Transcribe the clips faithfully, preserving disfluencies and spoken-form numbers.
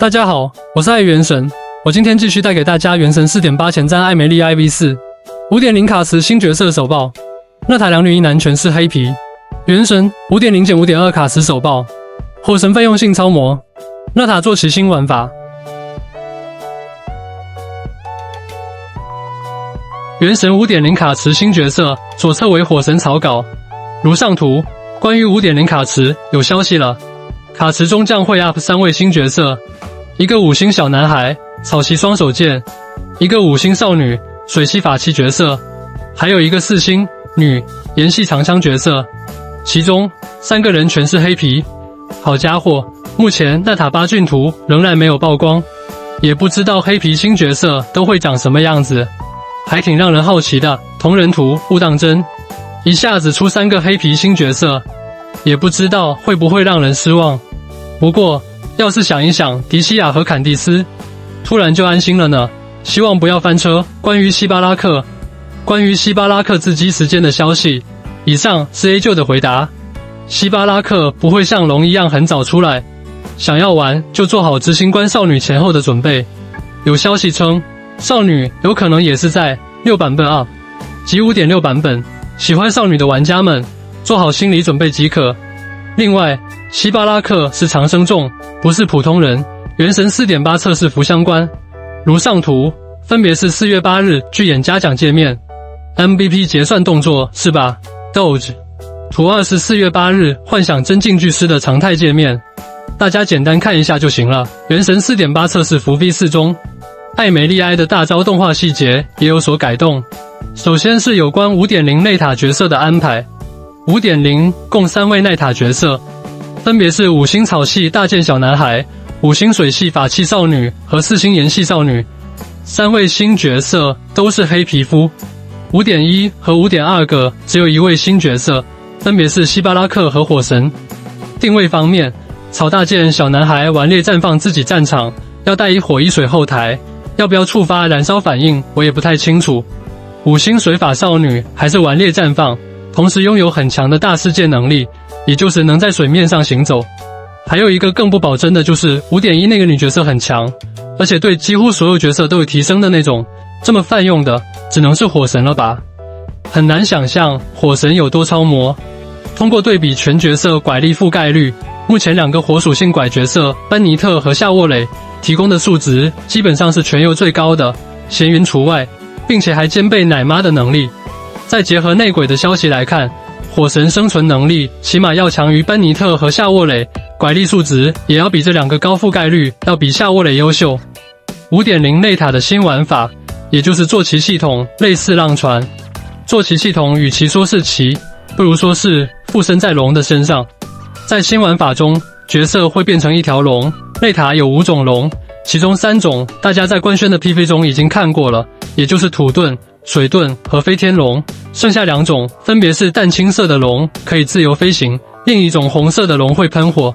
大家好，我是爱原神，我今天继续带给大家原神 四点八 前瞻艾梅莉 I V 四 五点零 卡池新角色首爆，纳塔两女一男全是黑皮。原神 五点零减五点二 卡池首爆，火神费用性超模，纳塔坐骑新玩法。原神 五点零 卡池新角色，左侧为火神草稿。如上图，关于 五点零 卡池有消息了，卡池中将会 up 三位新角色。 一个五星小男孩草系双手剑，一个五星少女水系法器角色，还有一个四星女岩系长枪角色。其中三个人全是黑皮。好家伙，目前纳塔八骏图仍然没有曝光，也不知道黑皮新角色都会长什么样子，还挺让人好奇的。同人图雾当真，一下子出三个黑皮新角色，也不知道会不会让人失望。不过。 要是想一想迪西亚和坎蒂斯，突然就安心了呢。希望不要翻车。关于希巴拉克，关于希巴拉克自击时间的消息，以上是 A 舅的回答。希巴拉克不会像龙一样很早出来，想要玩就做好执行官少女前后的准备。有消息称，少女有可能也是在六版本 up 及 五点六 版本，喜欢少女的玩家们做好心理准备即可。另外，希巴拉克是长生众。 不是普通人，原神 四点八 测试服相关，如上图，分别是四月八日巨眼嘉奖界面 ，M V P 结算动作是吧 ？Doge 图二是四月八日幻想真境巨师的常态界面，大家简单看一下就行了。原神 四点八 测试服 V 四 中，艾梅莉埃的大招动画细节也有所改动。首先是有关 五点零 内塔角色的安排 ，五点零 共三位内塔角色。 分别是五星草系大剑小男孩、五星水系法器少女和四星岩系少女，三位新角色都是黑皮肤。五点一 和 五点二 个只有一位新角色，分别是希巴拉克和火神。定位方面，草大剑小男孩顽劣绽放自己战场，要带一火一水后台，要不要触发燃烧反应，我也不太清楚。五星水法少女还是顽劣绽放，同时拥有很强的大世界能力。 也就是能在水面上行走，还有一个更不保真的就是 五点一 那个女角色很强，而且对几乎所有角色都有提升的那种。这么泛用的，只能是火神了吧？很难想象火神有多超模。通过对比全角色拐力覆盖率，目前两个火属性拐角色班尼特和夏沃蕾提供的数值基本上是全游最高的，闲云除外，并且还兼备奶妈的能力。再结合内鬼的消息来看。 火神生存能力起码要强于班尼特和夏沃蕾，拐力数值也要比这两个高覆盖率要比夏沃蕾优秀。五点零 内塔的新玩法，也就是坐骑系统类似浪船，坐骑系统与其说是骑，不如说是附身在龙的身上。在新玩法中，角色会变成一条龙，内塔有五种龙，其中三种大家在官宣的 P V 中已经看过了，也就是土遁。 水遁和飞天龙，剩下两种分别是淡青色的龙可以自由飞行，另一种红色的龙会喷火。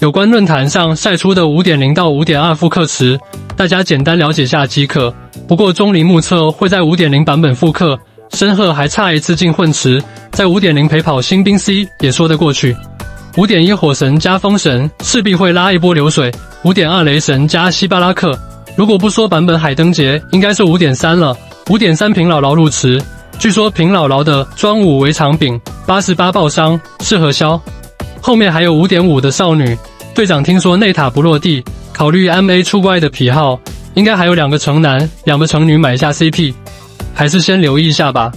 有关论坛上晒出的 五点零 到 五点二 复刻池，大家简单了解下即可。不过钟离目测会在 五点零 版本复刻，申鹤还差一次进混池，在 五点零 陪跑新兵 C 也说得过去。五点一 火神加风神势必会拉一波流水， 五点二 雷神加希巴拉克，如果不说版本海灯节，应该是 五点三 了。 五点三 平姥姥入池，据说平姥姥的专武为长柄， 八十八爆伤适合消。后面还有 五点五 的少女队长，听说内塔不落地，考虑 M A 出怪的癖好，应该还有两个城男，两个城女买下 C P， 还是先留意一下吧。